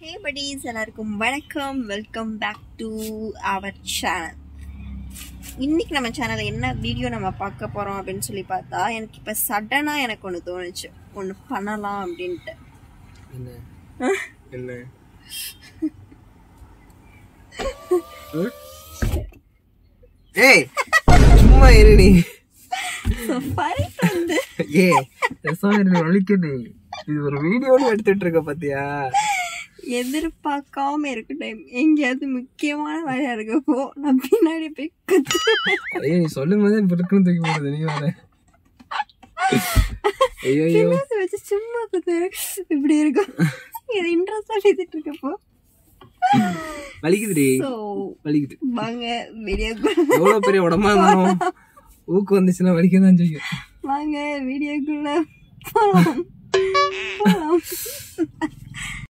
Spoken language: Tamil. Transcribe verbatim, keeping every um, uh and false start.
Hey buddies, எல்லாருக்கும் வணக்கம். Welcome back to our channel. இன்னைக்கு நம்ம சேனலில் என்ன வீடியோ நம்ம பார்க்க போகிறோம் அப்படின்னு சொல்லி பார்த்தா, எனக்கு இப்போ சடனாக எனக்கு ஒன்று தோணுச்சு, ஒன்று பண்ணலாம் அப்படின்ட்டு. ஏய் சும்மா இருடி. ஏய் சோனி ஒளிக்குது, இது ஒரு வீடியோன்னு எடுத்துட்டு இருக்க பார்த்தியா? எதிர்பார்க்காம இருக்கட்டும், எங்கேயாவது முக்கியமான வேலையா இருக்கப்போ நான் பின்னாடி போய் கத்து சொல்லும் போதே தூக்கி போடுது. நீ வச்சு சும்மா குத்து இப்படி இருக்கும், இன்ட்ரெஸ்டா பேசிட்டு இருக்கப்போ வலிக்குது வலிக்குது. வாங்க வீடியோக்குள்ள. பெரிய உடம்பா இருந்தாலும் ஊக்கு வந்துச்சுன்னா வலிக்கதான் செய்யும். வாங்க வீடியோக்குள்ள போலாம்.